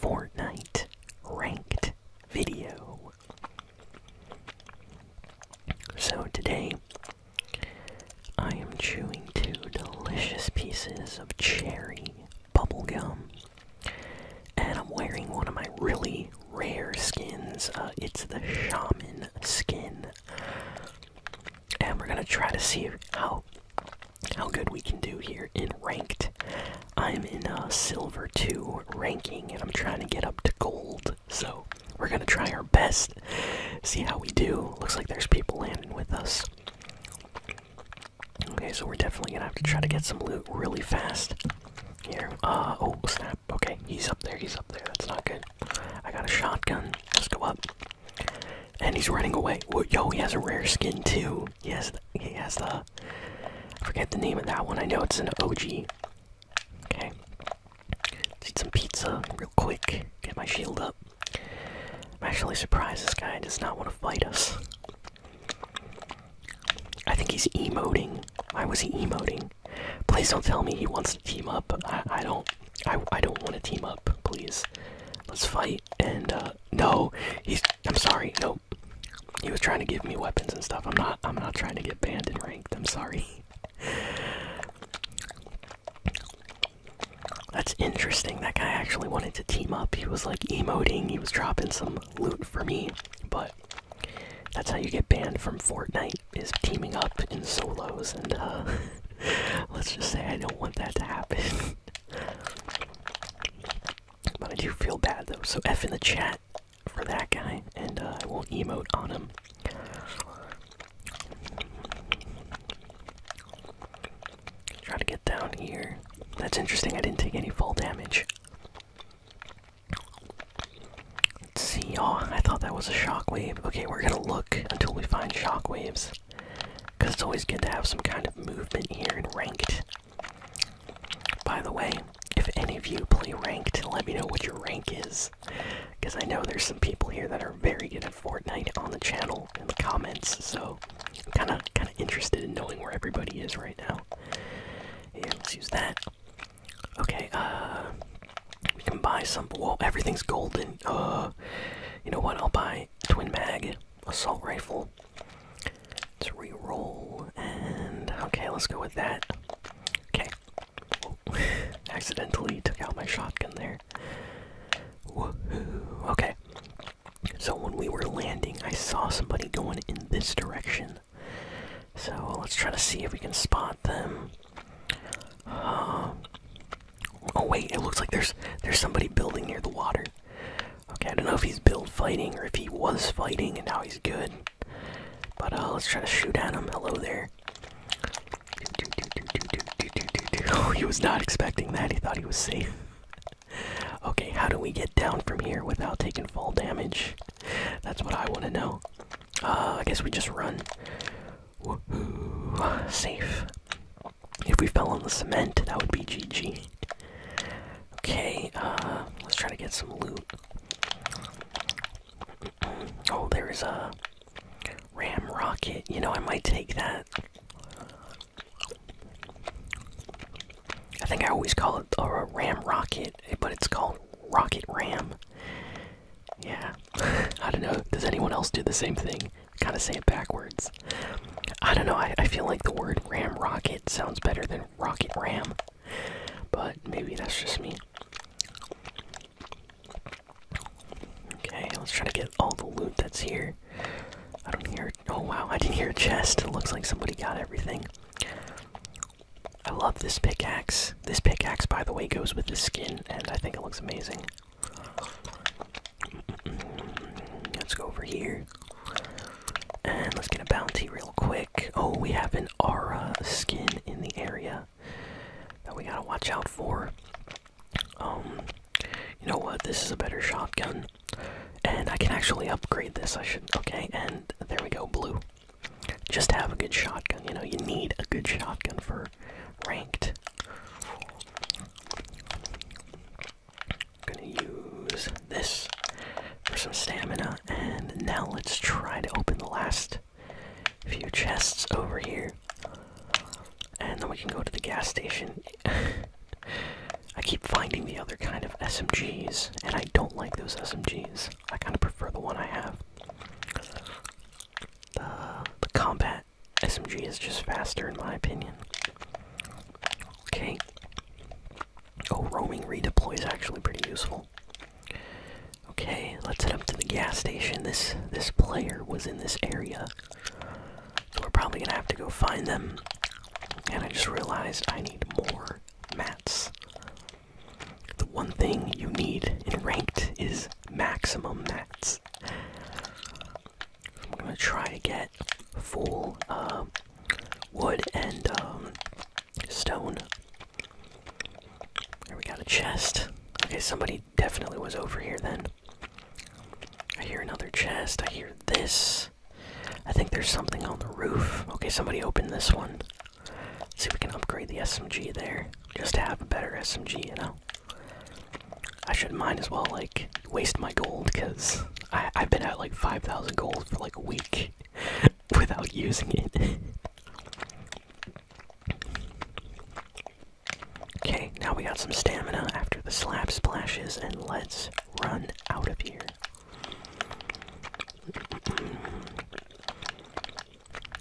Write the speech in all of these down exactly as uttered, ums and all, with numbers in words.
Fortnite ranked video. So today, I am chewing two delicious pieces of cherry bubblegum, and I'm wearing one of my really rare skins. Uh, it's the Shaman skin, and we're gonna try to see how how good we can do here in ranked. I'm in a uh, silver two ranking, and I'm trying to get up to gold, so we're gonna try our best, see how we do. Looks like there's people landing with us. Okay, so we're definitely gonna have to try to get some loot really fast here. Uh, oh snap, okay, he's up there, he's up there, that's not good. I got a shotgun, let's go up. And he's running away. Whoa, yo, he has a rare skin too. He has, the, he has the, I forget the name of that one, I know it's an O G. Okay, let's eat some pizza real quick, get my shield up. I'm actually surprised this guy does not want to fight us. I think he's emoting. Why was he emoting? Please don't tell me he wants to team up. I, I don't. I, I don't want to team up. Please, let's fight. And uh, no, he's. I'm sorry. Nope. He was trying to give me weapons and stuff. I'm not. I'm not trying to get banned in ranked. I'm sorry. That's interesting. That guy actually wanted to team up. He was like emoting. He was dropping some loot for me, but. That's how you get banned from Fortnite, is teaming up in solos, and uh, let's just say I don't want that to happen. But I do feel bad though, so F in the chat for that guy, and uh, I won't emote on him. Try to get down here. That's interesting, I didn't take any fall damage. See, oh, I thought that was a shockwave. Okay, we're gonna look until we find shockwaves, because it's always good to have some kind of movement here in ranked. By the way, if any of you play ranked, let me know what your rank is, because I know there's some people here that are very good at Fortnite on the channel in the comments, so I'm kind of kind of interested in knowing where everybody is right now. Yeah, let's use that. Okay, uh... we can buy some. Well, everything's golden. Uh, you know what? I'll buy twin mag assault rifle. Let's re-roll and okay, let's go with that. Okay. Oh, accidentally took out my shotgun there. Woohoo! Okay. So when we were landing, I saw somebody going in this direction. So let's try to see if we can spot them. Uh, Oh wait, it looks like there's there's somebody building near the water. Okay, I don't know if he's build fighting or if he was fighting and now he's good. But uh, let's try to shoot at him. Hello there. Oh, he was not expecting that. He thought he was safe. Okay, how do we get down from here without taking fall damage? That's what I want to know. Uh, I guess we just run. Woohoo! Safe. If we fell on the cement, that would be G G. Okay, uh, let's try to get some loot. Oh, there's a ram rocket. You know, I might take that. I think I always call it a ram rocket, but it's called rocket ram. Yeah, I don't know. Does anyone else do the same thing? Kind of say it backwards. I don't know. I, I feel like the word ram rocket sounds better than rocket ram, but maybe that's just me. Okay, let's try to get all the loot that's here. I don't hear. Oh wow, I didn't hear a chest. It looks like somebody got everything. I love this pickaxe. This pickaxe, by the way, goes with this skin, and I think it looks amazing. Let's go over here. And let's get a bounty real quick. Oh, we have an Aura skin in the area that we gotta watch out for. Um, you know what? This is a better shotgun. And I can actually upgrade this. I should. Okay, and there we go, blue. Just have a good shotgun. You know, you need a good shotgun for ranked. I'm gonna use this for some stamina. And now let's try to open the last few chests over here, and then we can go to the gas station. I keep finding the other kind of S M Gs, and I don't like those S M Gs. I kind of prefer the one I have. The, the combat S M G is just faster, in my opinion. Okay. Oh, roaming redeploy is actually pretty useful. Okay, let's head up to the gas station. This this player was in this area, so we're probably gonna have to go find them. And I just realized I need more mats. The one thing you need in ranked is maximum mats. I'm gonna try to get full uh, wood and um, stone. There we got a chest. Okay, somebody definitely was over here then. I hear another chest. I hear this. I think there's something on the roof. Okay, somebody opened this one. Let's see if we can upgrade the S M G there. Just to have a better S M G, you know? I should might as well, like, waste my gold, because I've been at, like, five thousand gold for, like, a week without using it. Okay, now we got some stamina after the slap splashes, and let's run out of here.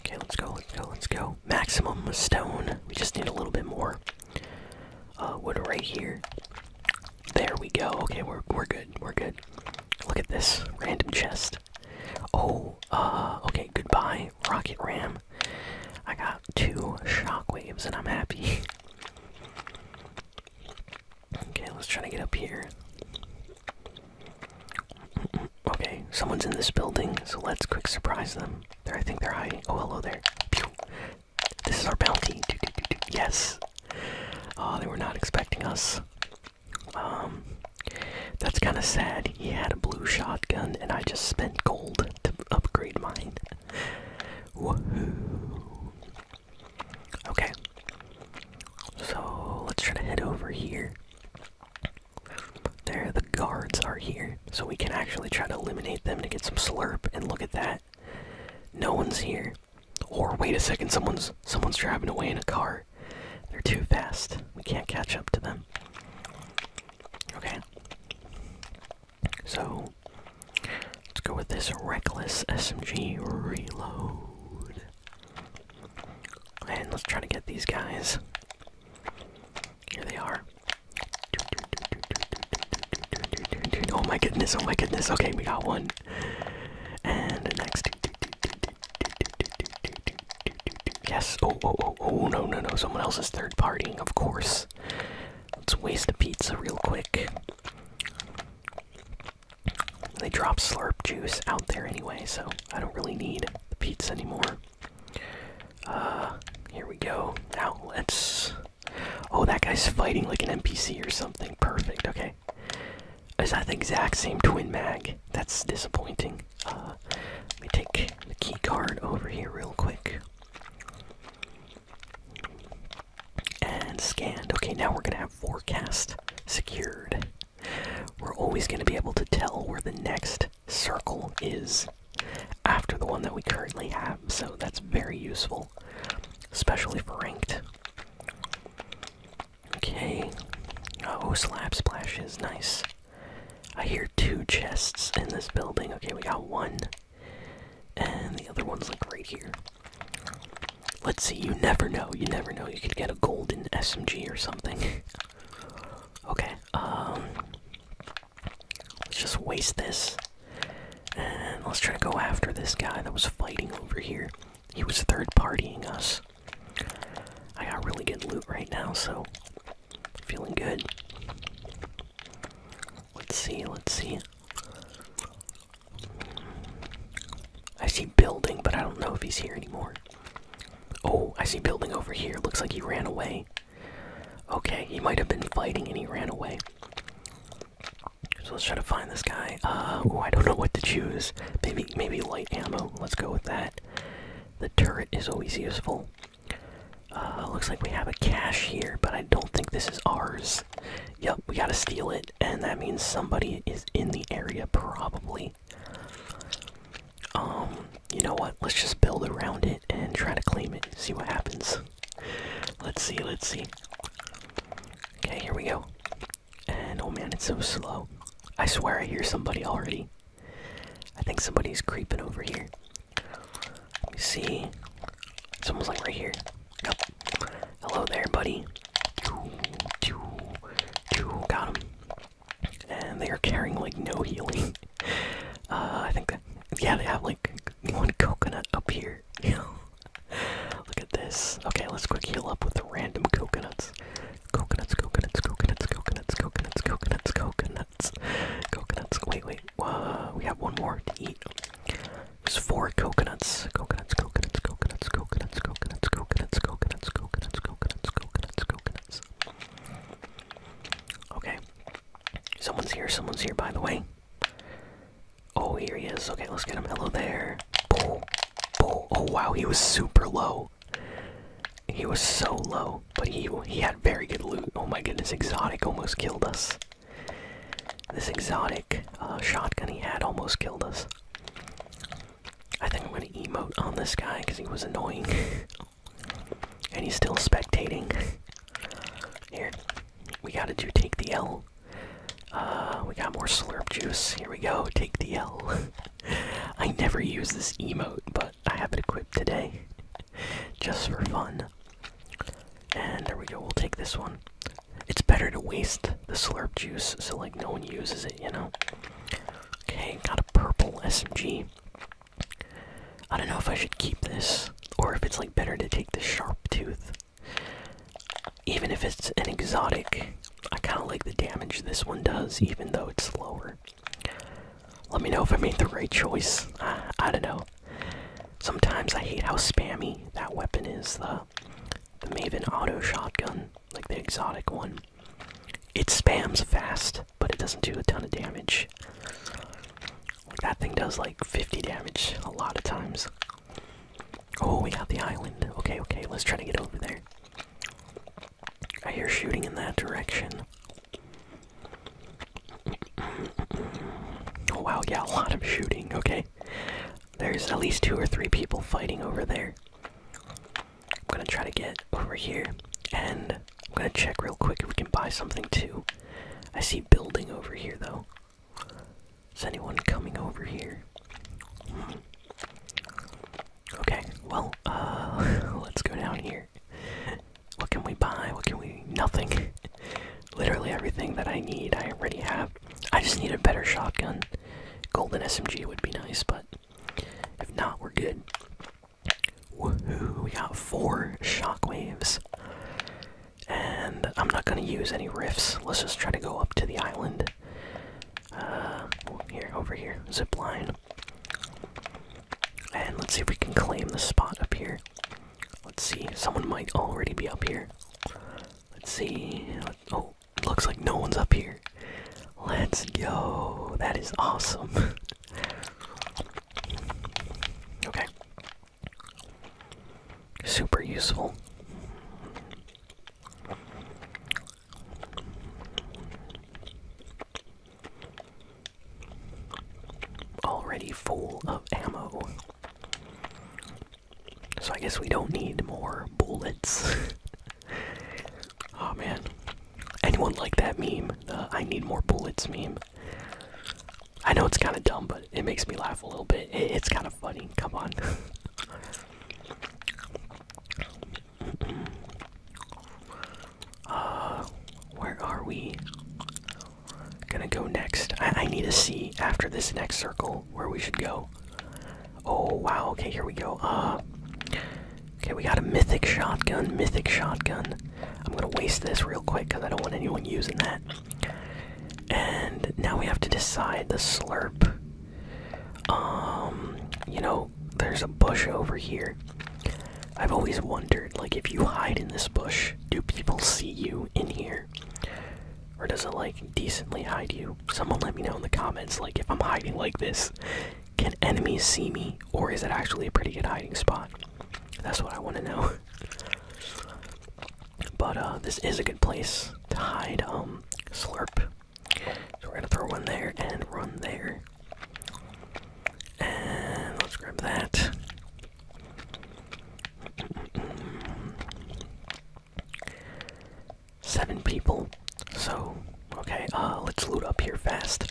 Okay, let's go, let's go, let's go. Maximum stone. We just need a little bit more uh, wood right here. There we go. Okay, we're, we're good, we're good. Look at this random chest. Oh, uh, okay, goodbye, rocket ram. I got two shockwaves, and I'm happy. Okay, let's try to get up here. Okay, someone's in this building, so let's quick surprise them. There, I think they're hiding. Oh, hello there. Pew. This is our bounty. Do, do, do, do. Yes. Oh, they were not expecting us. Um, that's kind of sad. He had a blue shotgun, and I just spent gold to upgrade mine. Woohoo. Okay. So, let's try to head over here. There, the guards are here, so we can actually try to eliminate them to get some slurp, and look at that. No one's here. Or, wait a second, someone's, someone's driving away in a car. They're too fast. We can't catch up to them. Okay. So, let's go with this reckless S M G reload. And let's try to get these guys. Here they are. Oh my goodness, oh my goodness. Okay, we got one. And the next. Yes. Oh, oh, oh, oh, no, no, no. Someone else is third partying, of course. Let's waste a pizza real quick. They drop slurp juice out there anyway, so I don't really need the pizza anymore. Uh, here we go. Now let's. Oh, that guy's fighting like an N P C or something. Perfect, okay. Is that the exact same twin mag? That's disappointing. Uh, let me take the key card over here real quick. And scanned. Okay, now we're gonna have forecast secured. We're always gonna be able to tell where the next circle is after the one that we currently have, so that's very useful, especially for ranked. Okay. Oh, slap splashes, nice. I hear two chests in this building. Okay, we got one. And the other one's like right here. Let's see, you never know, you never know. You could get a golden S M G or something. Okay, um... let's just waste this. And let's try to go after this guy that was fighting over here. He was third-partying us. I got really good loot right now, so... feeling good. Let's see, let's see. I see building, but I don't know if he's here anymore. Oh, I see building over here. Looks like he ran away. Okay, he might have been fighting and he ran away. So let's try to find this guy. Uh, oh, I don't know what to choose. Maybe, maybe light ammo. Let's go with that. The turret is always useful. Uh, looks like we have a cache here, but I don't think this is ours. Yep, we gotta steal it, and that means somebody is in the area, probably. Um, you know what? Let's just build around it and try to claim it, see what happens. Let's see, let's see. Okay, here we go. And know, man, it's so slow. I swear I hear somebody already. I think somebody's creeping over here. Let me see. Someone's like right here. Yep. Hello there, buddy. Got him. And they are carrying like no healing. Uh, I think that, yeah, they have like one coconut up here. Look at this. Okay, let's quick heal up with the random coconuts. Coconuts, coconuts, coconuts, coconuts, coconuts, coconuts, coconuts, coconuts. Wait, wait. Uh, we have one more to eat. There's four coconuts. Coconuts, coconuts, coconuts, coconuts, coconuts, coconuts, coconuts, coconuts, coconuts, coconuts, coconuts. Okay. Someone's here. Someone's here, by the way. Oh, here he is. Okay, let's get him. Hello there. Boom. Boom. Oh, wow. He was super low. He was so low, but he he had very good loot. Oh my goodness, exotic almost killed us. This exotic uh, shotgun he had almost killed us. I think I'm gonna emote on this guy because he was annoying, and he's still spectating. Here, we gotta do take the L. Uh, we got more slurp juice. Here we go, take the L. I never use this emote, but I have it equipped today, just for fun. And there we go, we'll take this one. It's better to waste the slurp juice so like no one uses it, you know? Okay, got a purple S M G. I don't know if I should keep this, or if it's like better to take the Sharp Tooth. Even if it's an exotic, I kinda like the damage this one does, even though it's slower. Let me know if I made the right choice. I, I don't know. Sometimes I hate how spammy that weapon is, the, the Maven auto shotgun, like the exotic one. It spams fast, but it doesn't do a ton of damage. Like that thing does like fifty damage a lot of times. Oh, we got the island. Okay, okay, let's try to get over there. I hear shooting in that direction. Oh wow, yeah, a lot of shooting, okay. There's at least two or three people fighting over there. I'm gonna try to get over here, and I'm gonna check real quick if we can buy something too. I see building over here though. Is anyone coming over here? Hmm. Okay, well, uh, let's go down here. What can we buy? What can we... Nothing. Literally everything that I need, I already have. I just need a better shotgun. Golden S M G would be nice, but... if not, we're good. Woohoo, we got four shockwaves. And I'm not gonna use any rifts. Let's just try to go up to the island. Uh, here, over here, zip line. And let's see if we can claim the spot up here. Let's see, someone might already be up here. Let's see, oh, looks like no one's up here. Let's go, that is awesome. Okay. Super useful. Already full of ammo. So I guess we don't need more bullets. Oh man. Anyone like that meme? The I need more bullets meme. I know it's kind of dumb, but it makes me laugh a little bit. It, it's kind of funny. Come on. uh, where are we gonna go next? I, I need to see after this next circle where we should go. Oh wow. Okay, here we go. Uh, okay, we got a mythic shotgun. Mythic shotgun. I'm gonna waste this real quick because I don't want anyone using that. And now we have to decide the slurp. Um, you know, there's a bush over here. I've always wondered, like, if you hide in this bush, do people see you in here? Or does it, like, decently hide you? Someone let me know in the comments, like, if I'm hiding like this, can enemies see me? Or is it actually a pretty good hiding spot? That's what I want to know. But, uh, this is a good place to hide, um, slurp. So we're gonna throw one there and run there. And let's grab that. Seven people. So, okay, uh, here fast.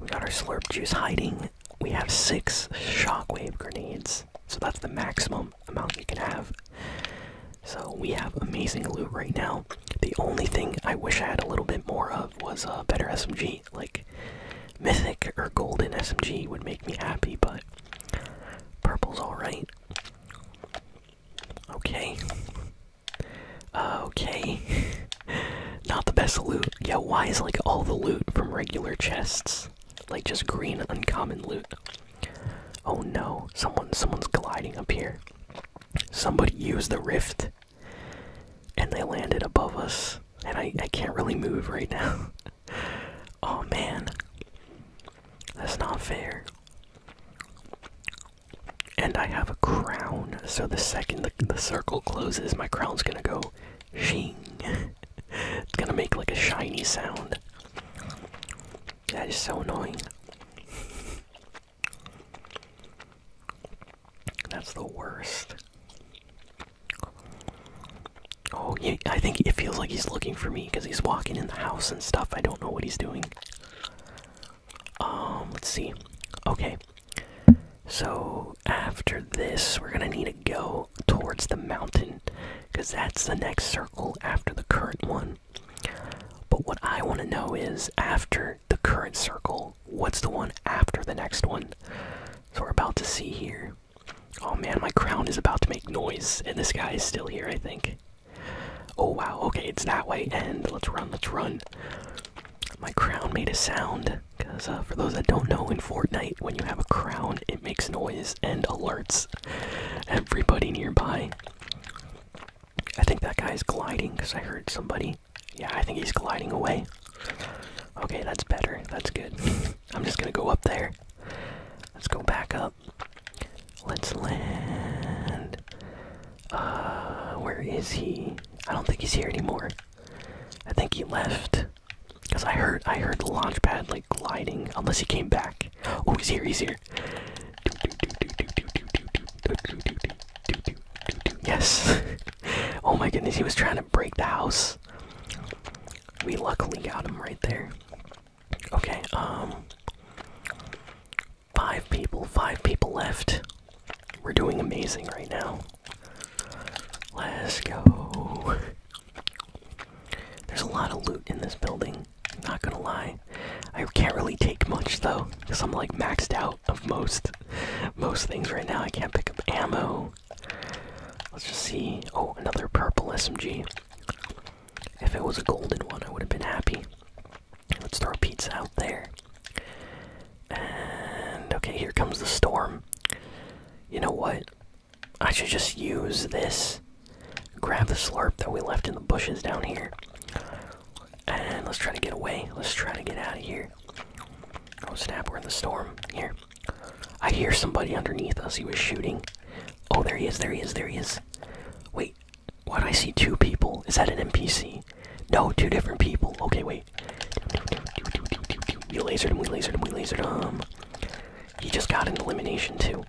We got our slurp juice hiding. We have six shockwave grenades, so that's the maximum amount you can have. So we have amazing loot right now. The only thing I wish I had a little bit more of was a better S M G. Like mythic or golden S M G would make me happy, but purple's alright. Okay. Uh, okay. Not the best loot. Yeah, why is like all the loot from regular chests? Like just green uncommon loot. Oh no, someone someone's gliding up here. Somebody used the rift and they landed above us, and I, I can't really move right now. Oh man, that's not fair. And I have a crown, so the second the, the circle closes, my crown's gonna go shing. It's gonna make like a shiny sound. That is so annoying. That's the worst. Oh, yeah, I think it feels like he's looking for me because he's walking in the house and stuff. I don't know what he's doing. Um, let's see. Okay. So, after this, we're gonna need to go towards the mountain, because that's the next circle after the current one. But what I want to know is, after the current circle, what's the one after the next one? So we're about to see here. Oh man, my crown is about to make noise, and this guy is still here, I think. Oh wow, okay, it's that way, and let's run, let's run. My crown made a sound, because uh, for those that don't know, in Fortnite, when you have a crown, it makes noise and alerts everybody nearby. I think that guy is gliding, because I heard somebody. Yeah, I think he's gliding away. Okay, that's better, that's good. I'm just gonna go up there. Let's go back up. Let's land. Uh, where is he? I don't think he's here anymore. I think he left. Cause I heard, I heard the launch pad like gliding. Unless he came back. Oh, he's here, he's here. Yes. Oh my goodness, he was trying to break the house. We luckily got him right there. Okay, um. Five people, five people left. We're doing amazing right now. Let's go. There's a lot of loot in this building, not gonna lie. I can't really take much though, because I'm like maxed out of most most things right now. I can't pick up ammo. Let's just see. Oh, another purple S M G. If it was a golden one, I would have been happy. Let's throw a pizza out there. And okay, here comes the storm. You know what? I should just use this. Grab the slurp that we left in the bushes down here. And let's try to get away. Let's try to get out of here. Oh snap, we're in the storm. Here. I hear somebody underneath us. He was shooting. Oh, there he is, there he is, there he is. Wait, why do I see two people? Is that an N P C? No, two different people. Okay, wait. We lasered him, we lasered him, we lasered him. He just got an elimination too.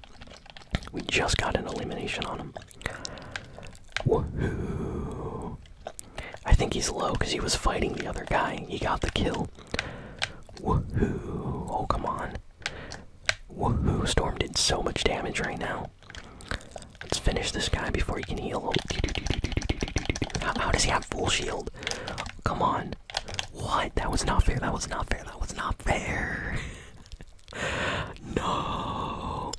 We just got an elimination on him. Woohoo. I think he's low because he was fighting the other guy. He got the kill. Woohoo. Oh, come on. Woohoo. Storm did so much damage right now. Let's finish this guy before he can heal. How, how does he have full shield? Come on. What? That was not fair. That was not fair. That was not fair. No.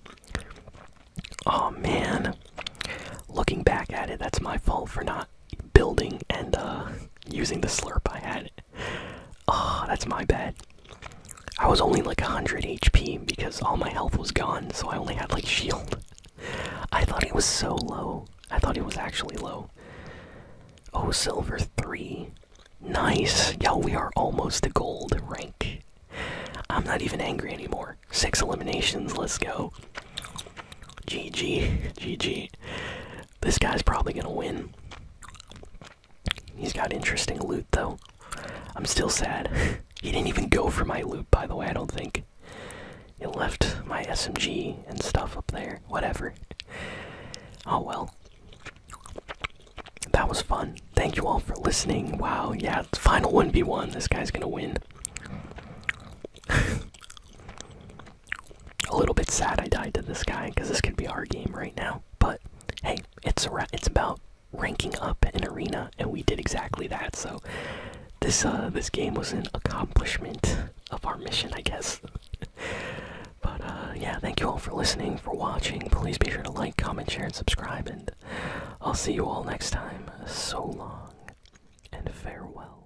Oh, man. Looking back at it, that's my fault for not building and uh, using the slurp I had. Oh, that's my bad. I was only like one hundred H P because all my health was gone, so I only had like shield. I thought it was so low. I thought it was actually low. Oh, silver three. Nice. Yo, we are almost to gold rank. I'm not even angry anymore. Six eliminations, let's go. G G. G G. This guy's probably gonna win. He's got interesting loot though. I'm still sad. He didn't even go for my loot, by the way, I don't think. He left my S M G and stuff up there. Whatever. Oh well. That was fun. Thank you all for listening. Wow, yeah, final one v one. This guy's gonna win. this guy, because this could be our game right now. But hey, it's a it's about ranking up an arena, and we did exactly that. So this uh this game was an accomplishment of our mission, I guess. But uh yeah, thank you all for listening, for watching. Please be sure to like, comment, share, and subscribe, and I'll see you all next time. So long and farewell.